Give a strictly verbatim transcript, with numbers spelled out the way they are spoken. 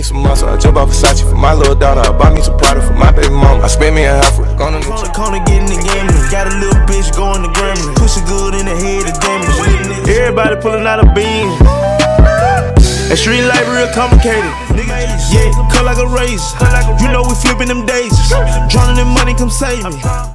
me some muscle. I jump off Versace for my little daughter. I buy me some Prada for my baby mama. I spend me a half a gone on the corner, corner getting the gambling. Got a little bitch going to gremlin. Pushing good in the head of damage. Everybody pulling out a beam. That street life real complicated. Yeah, cut like a razor. You know we flipping them daisies. Drowning in money, come save me.